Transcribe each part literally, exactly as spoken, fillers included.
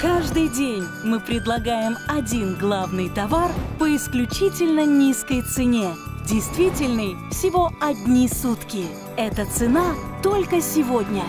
Каждый день мы предлагаем один главный товар по исключительно низкой цене. Действительный всего одни сутки. Эта цена только сегодня.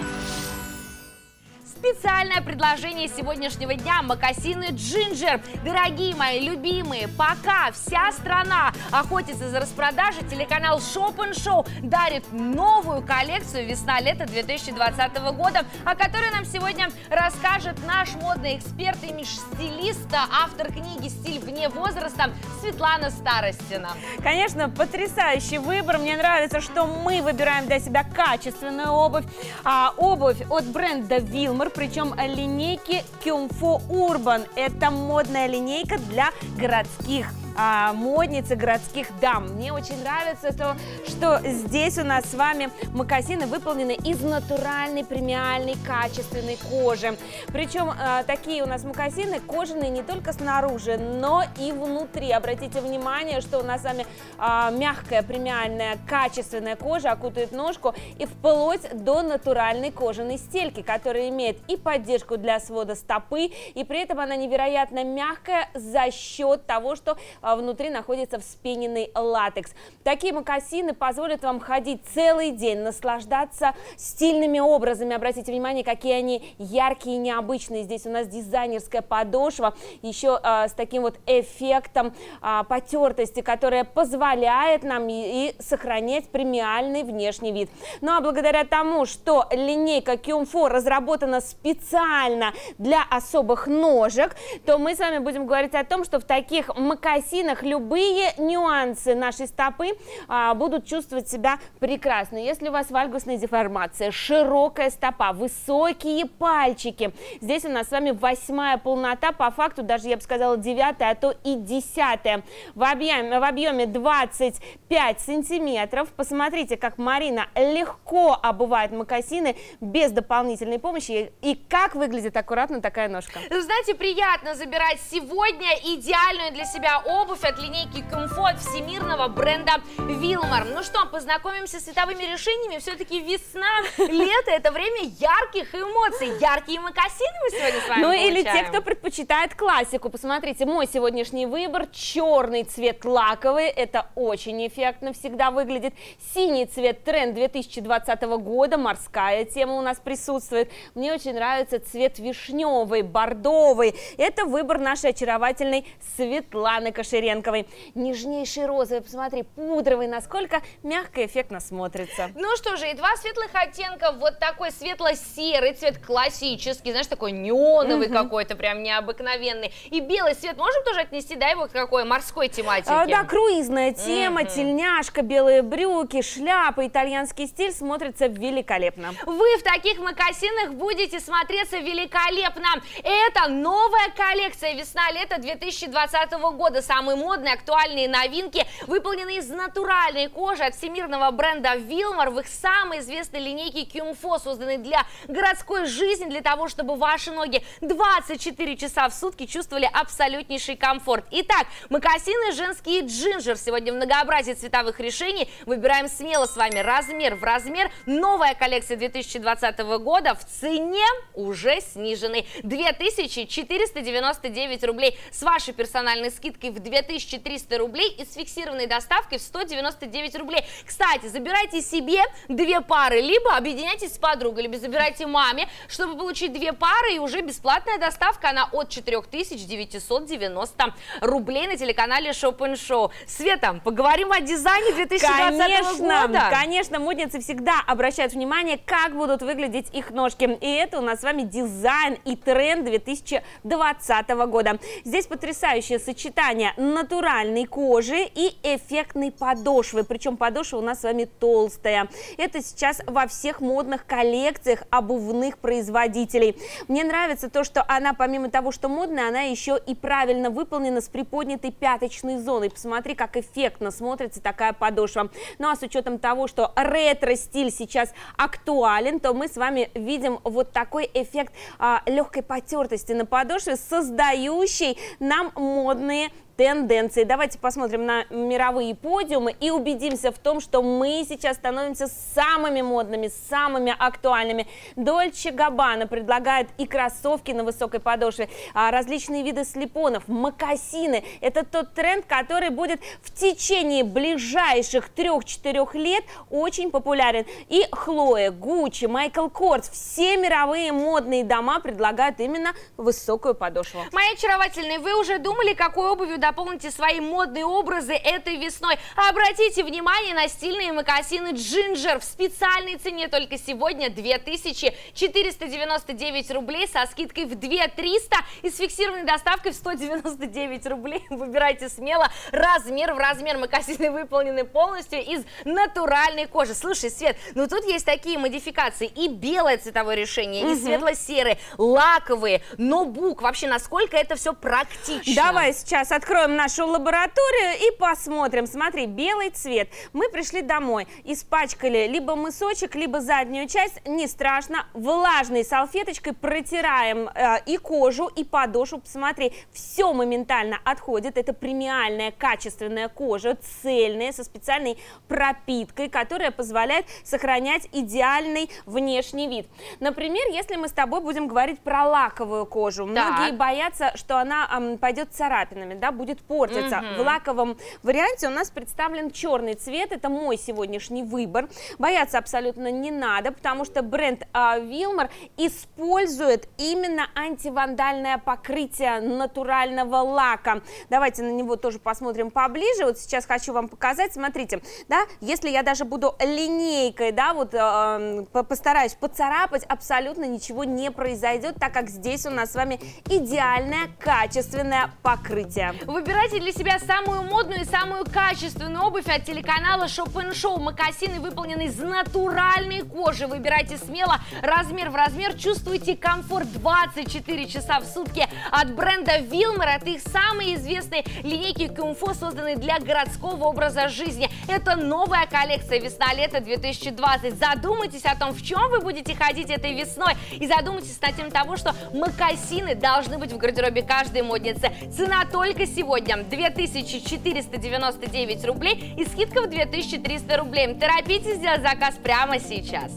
Специальное предложение сегодняшнего дня – мокасины «Джинджер». Дорогие мои, любимые, пока вся страна охотится за распродажей, телеканал Shop and Show дарит новую коллекцию «Весна-лето» две тысячи двадцатого года, о которой нам сегодня расскажет наш модный эксперт и стилиста, автор книги «Стиль вне возраста» Светлана Старостина. Конечно, потрясающий выбор. Мне нравится, что мы выбираем для себя качественную обувь. А обувь от бренда Wilmar, причем линейки Кумфо Урбан. Это модная линейка для городских а, модниц и городских дам. Мне очень нравится то, что здесь у нас с вами мокасины выполнены из натуральной, премиальной, качественной кожи. Причем а, такие у нас мокасины кожаные не только снаружи, но и внутри. Обратите внимание, что у нас с вами а, мягкая, премиальная, качественная кожа окутывает ножку и вплоть до натуральной кожаной стельки, которая имеет и поддержку для свода стопы, и при этом она невероятно мягкая за счет того, что внутри находится вспененный латекс. Такие мокасины позволят вам ходить целый день, наслаждаться стильными образами. Обратите внимание, какие они яркие и необычные. Здесь у нас дизайнерская подошва, еще а, с таким вот эффектом а, потертости, которая позволяет нам и, и сохранять премиальный внешний вид. Ну а благодаря тому, что линейка Кумфо разработана специально для особых ножек, то мы с вами будем говорить о том, что в таких мокасинах любые нюансы нашей стопы а, будут чувствовать себя прекрасно. Если у вас вальгусная деформация, широкая стопа, высокие пальчики, здесь у нас с вами восьмая полнота, по факту даже, я бы сказала, девятая, а то и десятая. В объеме, в объеме двадцать пять сантиметров. Посмотрите, как Марина легко обувает мокасины без дополнительной помощи. И как выглядит аккуратно такая ножка. Знаете, приятно забирать сегодня идеальную для себя обувь от линейки Кумфо от всемирного бренда Wilmar. Ну что, познакомимся с цветовыми решениями. Все-таки весна, лето – это время ярких эмоций. Яркие мокасины мы сегодня с вами Ну получаем. Или те, кто предпочитает классику. Посмотрите, мой сегодняшний выбор – черный цвет лаковый. Это очень эффектно всегда выглядит. Синий цвет – тренд две тысячи двадцатого года. Морская тема у нас присутствует. Мне очень нравится цвет вишневый, бордовый. Это выбор нашей очаровательной Светланы Кашлякова. Нежнейший розовый, посмотри, пудровый, насколько мягко и эффектно смотрится. Ну что же, и два светлых оттенка. Вот такой светло-серый цвет классический, знаешь, такой неоновый угу. какой-то, прям необыкновенный. И белый цвет можем тоже отнести, да, его к какой морской тематике? А, да, круизная тема, угу. тельняшка, белые брюки, шляпы, итальянский стиль смотрится великолепно. Вы в таких мокасинах будете смотреться великолепно. Это новая коллекция «Весна-лето» две тысячи двадцатого года. Самые модные, актуальные новинки выполнены из натуральной кожи от всемирного бренда Wilmar. В их самой известной линейке Кумфо созданы для городской жизни, для того, чтобы ваши ноги двадцать четыре часа в сутки чувствовали абсолютнейший комфорт. Итак, мокасины женские «Джинджер». Сегодня в многообразии цветовых решений выбираем смело с вами размер в размер. Новая коллекция две тысячи двадцатого года в цене уже снижены. две тысячи четыреста девяносто девять рублей с вашей персональной скидкой в две тысячи триста рублей и с фиксированной доставкой в сто девяносто девять рублей. Кстати, забирайте себе две пары, либо объединяйтесь с подругой, либо забирайте маме, чтобы получить две пары, и уже бесплатная доставка, она от четырёх тысяч девятисот девяноста рублей на телеканале Shop and Show. Света, поговорим о дизайне две тысячи двадцатого года. Конечно, модницы всегда обращают внимание, как будут выглядеть их ножки. И это у нас с вами дизайн и тренд две тысячи двадцатого года. Здесь потрясающее сочетание натуральной кожи и эффектной подошвы. Причем подошва у нас с вами толстая. Это сейчас во всех модных коллекциях обувных производителей. Мне нравится то, что она, помимо того, что модная, она еще и правильно выполнена с приподнятой пяточной зоной. Посмотри, как эффектно смотрится такая подошва. Ну а с учетом того, что ретро-стиль сейчас актуален, то мы с вами видим вот такой эффект а, легкой потертости на подошве, создающий нам модные тенденции. Давайте посмотрим на мировые подиумы и убедимся в том, что мы сейчас становимся самыми модными, самыми актуальными. Дольче Габбана предлагает и кроссовки на высокой подошве, различные виды слепонов, мокасины. Это тот тренд, который будет в течение ближайших трех-четырех лет очень популярен. И Хлоя, Гуччи, Майкл Корс, все мировые модные дома предлагают именно высокую подошву. Мои очаровательные, вы уже думали, какой обувью дополните свои модные образы этой весной? Обратите внимание на стильные мокасины Джинджер в специальной цене только сегодня две тысячи четыреста девяносто девять рублей со скидкой в две тысячи триста и с фиксированной доставкой в сто девяносто девять рублей. Выбирайте смело размер в размер. Мокасины выполнены полностью из натуральной кожи. Слушай, Свет, ну тут есть такие модификации: и белое цветовое решение, угу. и светло-серые, лаковые, ноутбук. Вообще, насколько это все практично? Давай сейчас откроем нашу лабораторию и посмотрим. Смотри, белый цвет. Мы пришли домой, испачкали либо мысочек, либо заднюю часть. Не страшно. Влажной салфеточкой протираем э, и кожу, и подошву. Посмотри, все моментально отходит. Это премиальная качественная кожа, цельная, со специальной пропиткой, которая позволяет сохранять идеальный внешний вид. Например, если мы с тобой будем говорить про лаковую кожу. Так. Многие боятся, что она эм, пойдет царапинами, да, будет портиться. Угу. В лаковом варианте у нас представлен черный цвет. Это мой сегодняшний выбор. Бояться абсолютно не надо, потому что бренд э, Wilmar использует именно антивандальное покрытие натурального лака. Давайте на него тоже посмотрим поближе. Вот сейчас хочу вам показать. Смотрите, да, если я даже буду линейкой, да, вот э, постараюсь поцарапать, абсолютно ничего не произойдет, так как здесь у нас с вами идеальное качественное покрытие. Выбирайте для себя самую модную и самую качественную обувь от телеканала Shop and Show. Мокасины выполнены из натуральной кожи. Выбирайте смело, размер в размер. Чувствуйте комфорт двадцать четыре часа в сутки от бренда Wilmar. Это их самые известные линейки Кумфо, созданные для городского образа жизни. Это новая коллекция весна-лето две тысячи двадцать. Задумайтесь о том, в чем вы будете ходить этой весной. И задумайтесь над тем того, что мокасины должны быть в гардеробе каждой модницы. Цена только сегодня две тысячи четыреста девяносто девять рублей и скидка в две тысячи триста рублей. Торопитесь сделать заказ прямо сейчас.